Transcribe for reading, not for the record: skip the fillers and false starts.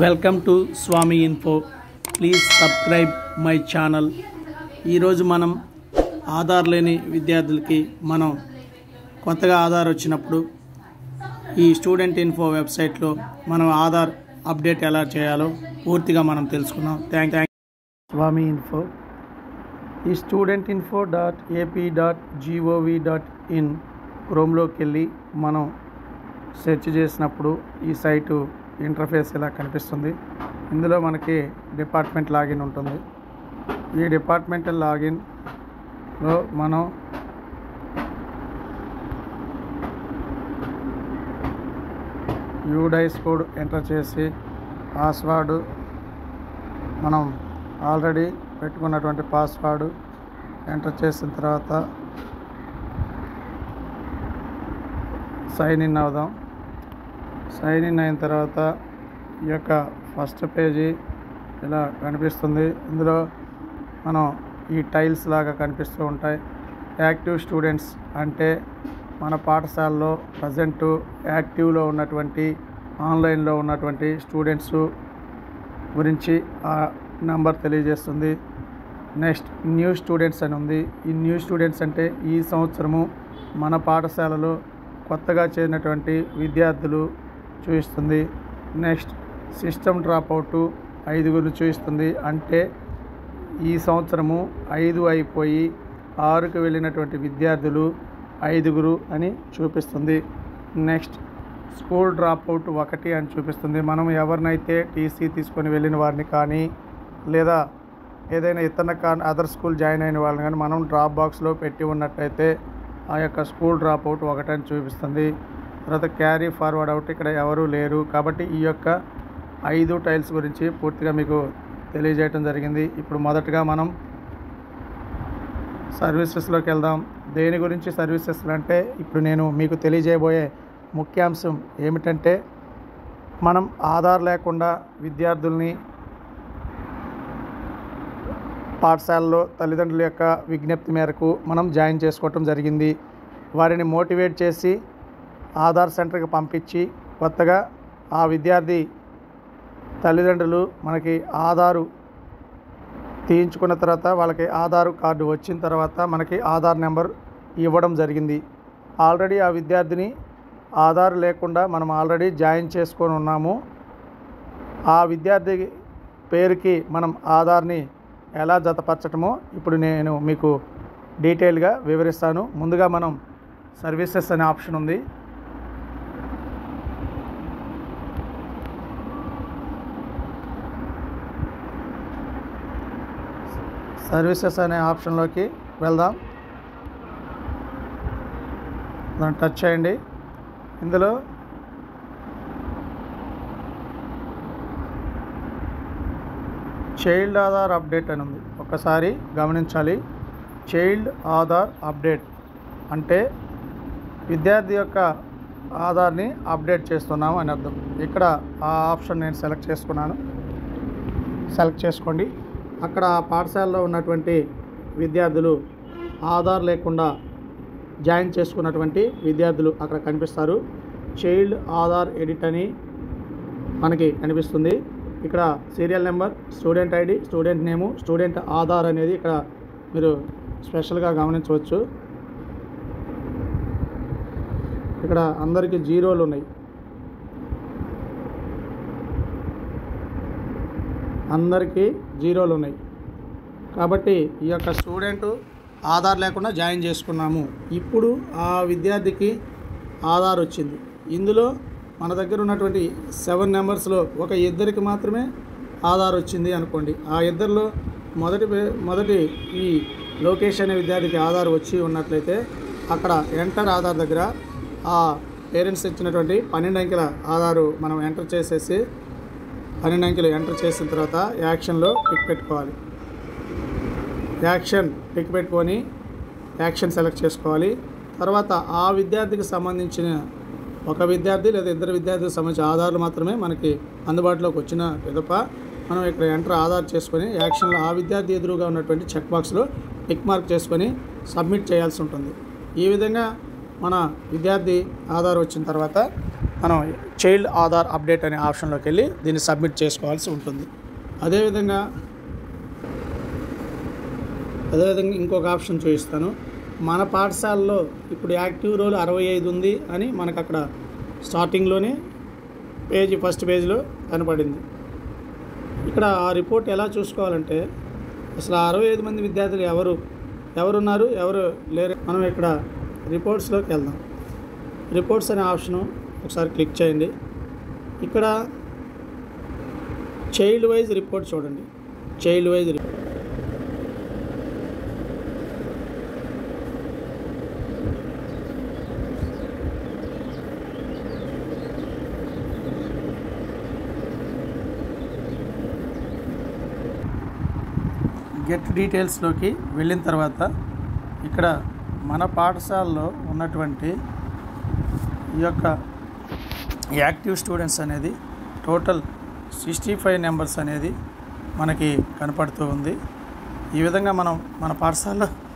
Welcome to Swami info. Please subscribe my channel. ఈరోజు మనం ఆధార్ లేని విద్యార్థులకి మనం కొత్తగా ఆధార్ వచ్చినప్పుడు ఈ స్టూడెంట్ ఇన్ఫో వెబ్సైట్లో మనం ఆధార్ అప్డేట్ ఎలా చేయాలో పూర్తిగా మనం తెలుసుకున్నాం. Thank Swami info. ఈ StudentInfo.ap.gov.in క్రోమ్లోకి వెళ్ళి మనం సెర్చ్ చేసినప్పుడు ఈ సైటు ఇంటర్ఫేస్ ఇలా కనిపిస్తుంది. ఇందులో మనకి డిపార్ట్మెంట్ లాగిన్ ఉంటుంది. ఈ డిపార్ట్మెంటల్ లాగిన్లో మనం యూడైస్ కోడ్ ఎంటర్ చేసి పాస్వర్డ్, మనం ఆల్రెడీ పెట్టుకున్నటువంటి పాస్వర్డ్ ఎంటర్ చేసిన తర్వాత సైన్ ఇన్ అవుదాం. సైన్ ఇన్ అయిన తర్వాత ఈ యొక్క ఫస్ట్ పేజీ ఇలా కనిపిస్తుంది. ఇందులో మనం ఈ టైల్స్ లాగా కనిపిస్తూ ఉంటాయి. యాక్టివ్ స్టూడెంట్స్ అంటే మన పాఠశాలలో ప్రజెంటు యాక్టివ్లో ఉన్నటువంటి, ఆన్లైన్లో ఉన్నటువంటి స్టూడెంట్స్ గురించి ఆ నెంబర్ తెలియజేస్తుంది. నెక్స్ట్ న్యూ స్టూడెంట్స్ అని ఉంది. ఈ న్యూ స్టూడెంట్స్ అంటే ఈ సంవత్సరము మన పాఠశాలలో కొత్తగా చేరినటువంటి విద్యార్థులు చూపిస్తుంది. నెక్స్ట్ సిస్టమ్ డ్రాప్అవుట్ 5 చూపిస్తుంది. అంటే ఈ సంవత్సరము 5 అయిపోయి 6 వెళ్ళినటువంటి విద్యార్థులు 5 అని చూపిస్తుంది. నెక్స్ట్ స్కూల్ డ్రాప్అవుట్ 1 అని చూపిస్తుంది. మనం ఎవరినైతే టీసీ తీసుకొని వెళ్ళిన వారిని కానీ, లేదా ఏదైనా అదర్ స్కూల్ జాయిన్ అయిన వాళ్ళని కానీ మనం డ్రాప్ బాక్స్లో పెట్టి ఉన్నట్టయితే ఆ యొక్క స్కూల్ డ్రాప్అవుట్ 1 అని చూపిస్తుంది. తర్వాత క్యారీ ఫార్వర్డ్ అవుట్ ఇక్కడ ఎవరూ లేరు. కాబట్టి ఈ యొక్క 5 టైల్స్ గురించి పూర్తిగా మీకు తెలియజేయటం జరిగింది. ఇప్పుడు మొదటగా మనం సర్వీసెస్లోకి వెళ్దాం. దేని గురించి సర్వీసెస్ అంటే ఇప్పుడు నేను మీకు తెలియజేయబోయే ముఖ్యాంశం ఏమిటంటే, మనం ఆధార్ లేకుండా విద్యార్థుల్ని పాఠశాలలో తల్లిదండ్రుల యొక్క విజ్ఞప్తి మేరకు మనం జాయిన్ చేసుకోవటం జరిగింది. వారిని మోటివేట్ చేసి ఆధార్ సెంటర్కి పంపించి కొత్తగా ఆ విద్యార్థి తల్లిదండ్రులు మనకి ఆధారు తీయించుకున్న తర్వాత వాళ్ళకి ఆధారు కార్డు వచ్చిన తర్వాత మనకి ఆధార్ నెంబర్ ఇవ్వడం జరిగింది. ఆల్రెడీ ఆ విద్యార్థిని ఆధార్ లేకుండా మనం ఆల్రెడీ జాయిన్ చేసుకొని ఉన్నాము. ఆ విద్యార్థి పేరుకి మనం ఆధార్ని ఎలా జతపరచటమో ఇప్పుడు నేను మీకు డీటెయిల్గా వివరిస్తాను. ముందుగా మనం సర్వీసెస్ అనే ఆప్షన్ ఉంది. సర్వీసెస్ అనే ఆప్షన్లోకి వెళ్దాం. దాన్ని టచ్ చేయండి. ఇందులో చైల్డ్ ఆధార్ అప్డేట్ అని ఉంది. ఒకసారి గమనించాలి. చైల్డ్ ఆధార్ అప్డేట్ అంటే విద్యార్థి యొక్క ఆధార్ని అప్డేట్ చేస్తున్నాము అని అర్థం. ఇక్కడ ఆ ఆప్షన్ నేను సెలెక్ట్ చేసుకున్నాను. సెలెక్ట్ చేసుకోండి. అక్కడ ఆ పాఠశాలలో ఉన్నటువంటి విద్యార్థులు, ఆధార్ లేకుండా జాయిన్ చేసుకున్నటువంటి విద్యార్థులు అక్కడ కనిపిస్తారు. చైల్డ్ ఆధార్ ఎడిట్ అని మనకి కనిపిస్తుంది. ఇక్కడ serial number, student ID, student name, student Aadhaar అనేది ఇక్కడ మీరు స్పెషల్గా గమనించవచ్చు. ఇక్కడ అందరికీ 0లు ఉన్నాయి. కాబట్టి ఈ యొక్క స్టూడెంట్ ఆధార్ లేకుండా జాయిన్ చేసుకున్నాము. ఇప్పుడు ఆ విద్యార్థికి ఆధార్ వచ్చింది. ఇందులో మన దగ్గర ఉన్నటువంటి 7 నెంబర్స్లో ఒక ఇద్దరికి మాత్రమే ఆధార్ వచ్చింది అనుకోండి. ఆ ఇద్దరిలో మొదటి ఈ లోకేష్ అనే విద్యార్థికి ఆధార్ వచ్చి ఉన్నట్లయితే అక్కడ ఎంటర్ ఆధార్ దగ్గర ఆ పేరెంట్స్ ఇచ్చినటువంటి 12 అంకెల ఆధారు మనం ఎంటర్ చేసేసి 12 అంకెలు ఎంటర్ చేసిన తర్వాత యాక్షన్లో టిక్ పెట్టుకోవాలి. యాక్షన్ టిక్ పెట్టుకొని యాక్షన్ సెలెక్ట్ చేసుకోవాలి. తర్వాత ఆ విద్యార్థికి సంబంధించిన ఒక విద్యార్థి లేదా ఇద్దరు విద్యార్థులకు సంబంధించిన ఆధార్లు మాత్రమే మనకి అందుబాటులోకి వచ్చిన పిదప మనం ఇక్కడ ఎంటర్ ఆధార్ చేసుకొని యాక్షన్లో ఆ విద్యార్థి ఎదురుగా ఉన్నటువంటి చెక్ బాక్స్లో టిక్ మార్క్ చేసుకొని సబ్మిట్ చేయాల్సి ఉంటుంది. ఈ విధంగా మన విద్యార్థి ఆధార్ వచ్చిన తర్వాత మనం చైల్డ్ ఆధార్ అప్డేట్ అనే ఆప్షన్లోకి వెళ్ళి దీన్ని సబ్మిట్ చేసుకోవాల్సి ఉంటుంది. అదేవిధంగా ఇంకొక ఆప్షన్ చూపిస్తాను. మన పాఠశాలలో ఇప్పుడు యాక్టివ్ రోల్ 65 ఉంది అని మనకు అక్కడ స్టార్టింగ్లోనే ఫస్ట్ పేజీలో కనపడింది. ఇక్కడ ఆ రిపోర్ట్ ఎలా చూసుకోవాలంటే అసలు 65 మంది విద్యార్థులు ఎవరున్నారు ఎవరు లేరు. మనం ఇక్కడ రిపోర్ట్స్లోకి వెళ్దాం. రిపోర్ట్స్ అనే ఆప్షను ఒకసారి క్లిక్ చేయండి. ఇక్కడ చైల్డ్ వైజ్ రిపోర్ట్ చూడండి. చైల్డ్ వైజ్ రిపోర్ట్ గెట్ డీటెయిల్స్లోకి వెళ్ళిన తర్వాత ఇక్కడ మన పాఠశాలలో ఉన్నటువంటి ఈ యొక్క యాక్టివ్ స్టూడెంట్స్ అనేది టోటల్ 65 నెంబర్స్ అనేది మనకి కనపడుతూ ఉంది. ఈ విధంగా మనం మన పాఠశాలలో